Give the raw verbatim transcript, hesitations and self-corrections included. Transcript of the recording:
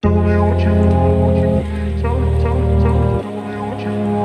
Don't let you, don't, don't, don't, don't let you.